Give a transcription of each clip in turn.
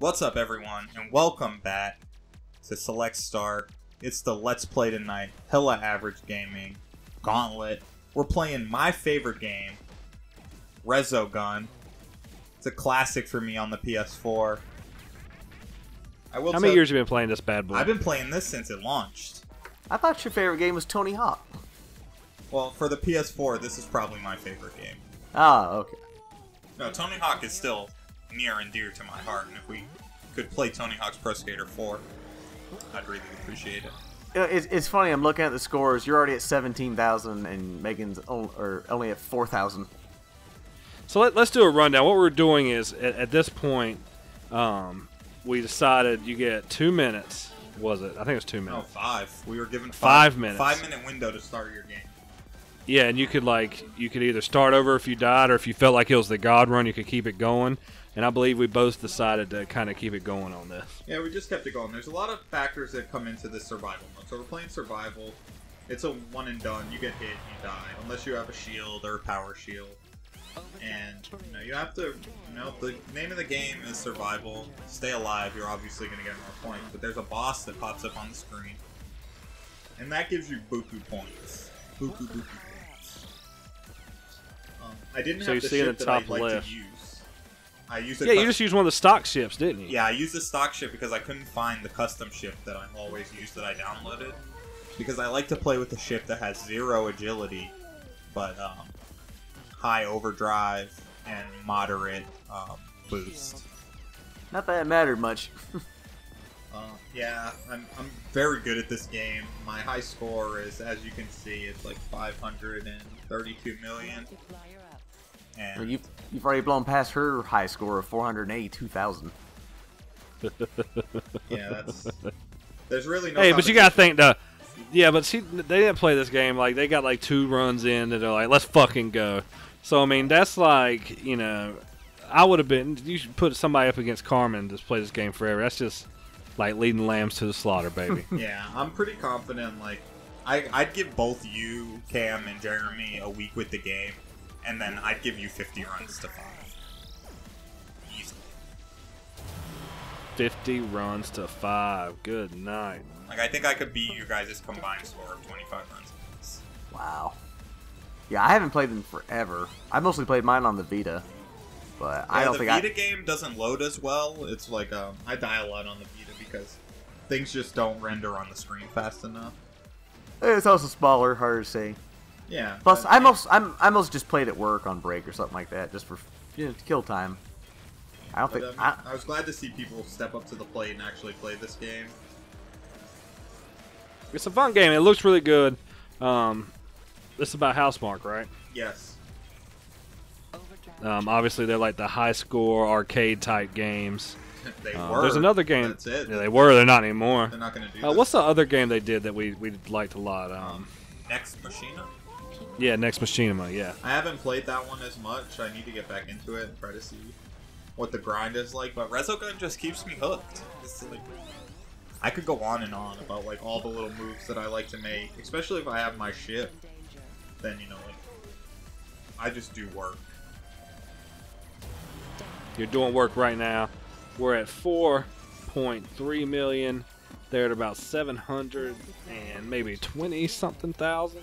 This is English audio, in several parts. What's up, everyone, and welcome back to Select Start. It's the Let's Play Tonight, Hella Average Gaming, Gauntlet. We're playing my favorite game, Resogun. It's a classic for me on the PS4. How many years have you been playing this bad boy? I've been playing this since it launched. I thought your favorite game was Tony Hawk. Well, for the PS4, this is probably my favorite game. Ah, okay. No, Tony Hawk is still near and dear to my heart, and if we could play Tony Hawk's Pro Skater 4, I'd really appreciate it. It's funny, I'm looking at the scores, you're already at 17,000, and Megan's only at 4,000. So let's do a rundown. What we're doing is, at this point, we decided you get 2 minutes, was it? I think it was 2 minutes. No, 5. We were given 5 minutes. 5 minute window to start your game. Yeah, and you could either start over if you died, or if you felt like it was the God run, you could keep it going. And I believe we both decided to kind of keep it going on this. Yeah, we just kept it going. There's a lot of factors that come into this survival mode. So we're playing survival. It's a one and done. You get hit, you die, unless you have a shield or a power shield. And you have to. The name of the game is survival. Stay alive. You're obviously going to get more points, but there's a boss that pops up on the screen, and that gives you buku points. Buku. I didn't have the ship that I'd like to use. I used you just used one of the stock ships, didn't you? Yeah, I used the stock ship because I couldn't find the custom ship that I always use that I downloaded. Because I like to play with a ship that has zero agility, but high overdrive and moderate boost. Not that it mattered much. Yeah, I'm very good at this game. My high score is, as you can see, it's like 532 million. And well, you've already blown past her high score of 482,000. Yeah, there's really no. Hey, but you gotta think though. Yeah, but they didn't play this game like they got like 2 runs in and they're like, let's fucking go. So I mean, that's like I would have been. You should put somebody up against Carmin and just play this game forever. That's just like leading lambs to the slaughter, baby. Yeah, I'm pretty confident. Like I'd give both you, Cam, and Jeremy a week with the game. And then I'd give you 50 runs to 5. Easily. 50 runs to 5. Good night. Like, I think I could beat you guys' combined score of 25 runs. Wow. Yeah, I haven't played them forever. I mostly played mine on the Vita. But yeah, I don't think the Vita game doesn't load as well. It's like, I die a lot on the Vita because things just don't render on the screen fast enough. It's also smaller, harder to see. Yeah. Plus, I most just played at work on break or something like that, just for to kill time. I don't think. I was glad to see people step up to the plate and actually play this game. It's a fun game. It looks really good. It's about Housemarque, right? Yes. Obviously, they're like the high score arcade type games. They were. There's another game. That's it. Yeah, they were. They're not anymore. They're not going to do. What's the other game they did that we liked a lot? Nex Machina. Yeah, Nex Machina, yeah. I haven't played that one as much. I need to get back into it and try to see what the grind is like. But Resogun just keeps me hooked. It's like, I could go on and on about like all the little moves that I like to make, especially if I have my ship. Then like I just do work. You're doing work right now. We're at 4.3 million. They're at about 700 and maybe 20-something thousand.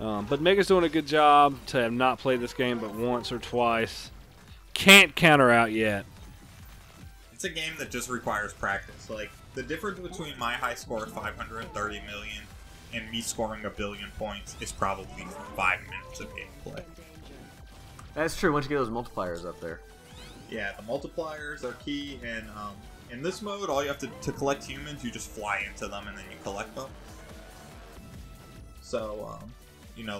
But Megan's doing a good job to have not played this game but once or twice. Can't count her out yet. It's a game that just requires practice. Like, the difference between my high score of 530 million and me scoring 1 billion points is probably 5 minutes of gameplay. That's true, once you get those multipliers up there. Yeah, the multipliers are key, and in this mode, all you have to collect humans, you just fly into them and then you collect them. So,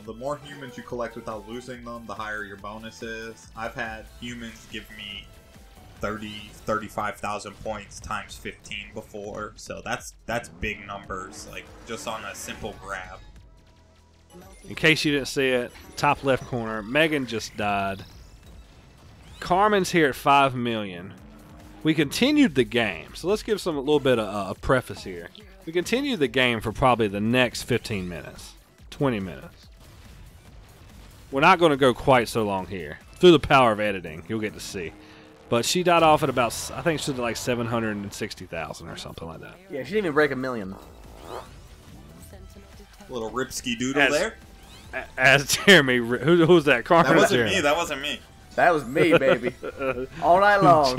the more humans you collect without losing them, the higher your bonus is. I've had humans give me 35,000 points times 15 before, so that's big numbers, like just on a simple grab. In case you didn't see it, top left corner, Megan just died. Carmin's here at 5 million. We continued the game, so let's give a little bit of a preface here. We continued the game for probably the next 15 minutes, 20 minutes. We're not going to go quite so long here. Through the power of editing, you'll get to see. But she died off at about, I think she did like 760,000 or something like that. Yeah, she didn't even break a million. Little ripsky doodle there. As Jeremy, who was that? Carmin. That wasn't me. That wasn't me. That was me, baby. All night long.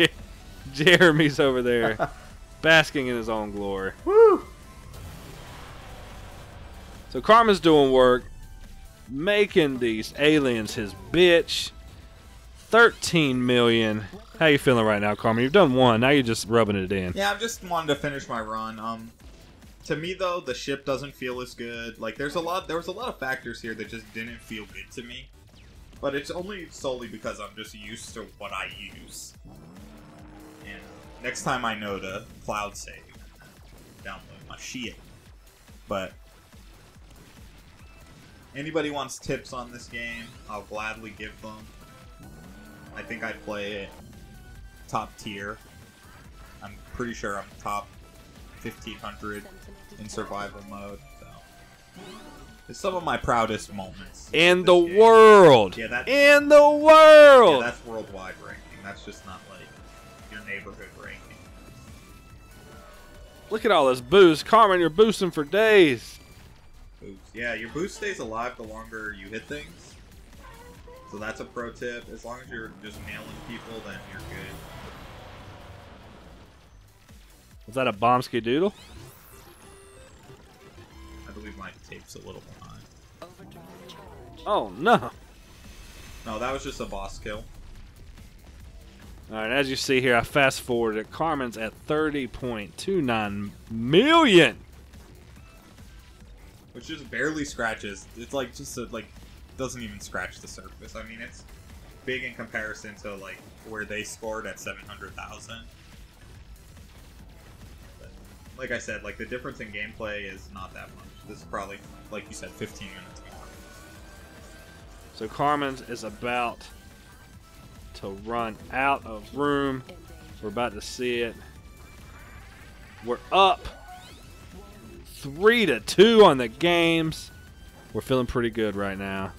Jeremy's over there, basking in his own glory. Woo! So Carmin's doing work, making these aliens his bitch. 13 million. How you feeling right now, Carmin? You've done one. Now you're just rubbing it in. Yeah, I'm just wanting to finish my run. To me though, the ship doesn't feel as good. Like there was a lot of factors here that just didn't feel good to me. But it's only solely because I'm just used to what I use. And next time I know to cloud save, download my shit. But anybody wants tips on this game, I'll gladly give them. I think I play it top tier. I'm pretty sure I'm top 1500 in survival mode. So. It's some of my proudest moments in the world. Yeah, that's, in the world. Yeah, that's worldwide ranking. That's just not like your neighborhood ranking. Look at all this boost, Carmin. You're boosting for days. Yeah, your boost stays alive the longer you hit things. So that's a pro tip. As long as you're just nailing people, then you're good. Was that a bombski doodle? I believe my tape's a little behind. Oh no! No, that was just a boss kill. All right, as you see here, I fast forwarded. Carmin's at 30.29 million, which just barely scratches. It's like just a, like. Doesn't even scratch the surface. I mean, it's big in comparison to like where they scored at 700,000. Like I said, like the difference in gameplay is not that much. This is probably, like you said, 15 minutes more. So Carmin's is about to run out of room. We're about to see it. We're up 3-2 on the games. We're feeling pretty good right now.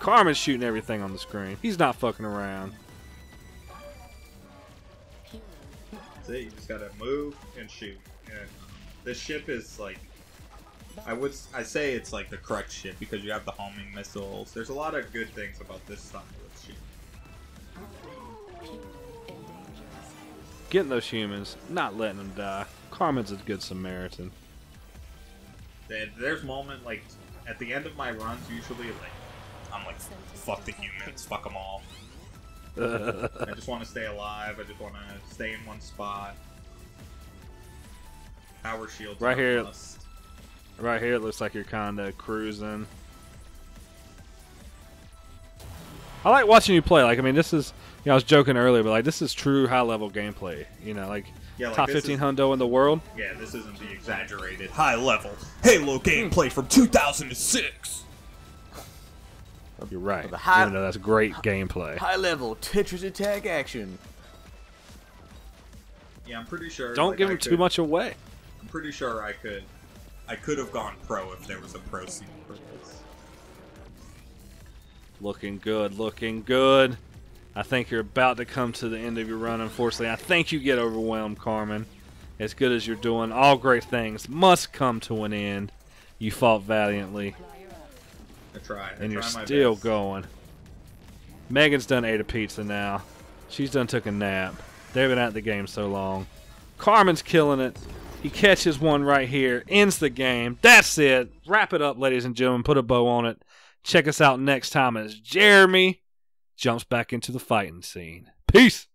Carmin's shooting everything on the screen. He's not fucking around. That's it. You just gotta move and shoot. And this ship is like, I say it's like the crutch ship because you have the homing missiles. There's a lot of good things about this style of ship. Getting those humans, not letting them die. Carmin's a good Samaritan. There's moment like at the end of my runs usually like I'm like fuck the humans, fuck them all. I just want to stay alive. I just want to stay in one spot. Power shield right here. Must. Right here, it looks like you're kind of cruising. I like watching you play. Like I mean, this is you know, I was joking earlier, but like this is true high level gameplay. You know, like. Yeah, like top 15 hundo in the world? Yeah, this isn't the exaggerated high-level Halo gameplay from 2006. You're right. Even though that's great gameplay. High-level Tetris attack action. Yeah, I'm pretty sure. Don't give him too much away. I'm pretty sure I could have gone pro if there was a pro scene for this. Looking good. Looking good. I think you're about to come to the end of your run, unfortunately. I think you get overwhelmed, Carmin. As good as you're doing, all great things must come to an end. You fought valiantly. I tried. And you're still going. Megan's done ate a pizza now. She's done took a nap. They've been at the game so long. Carmin's killing it. He catches one right here. Ends the game. That's it. Wrap it up, ladies and gentlemen. Put a bow on it. Check us out next time as Jeremy jumps back into the fighting scene. Peace!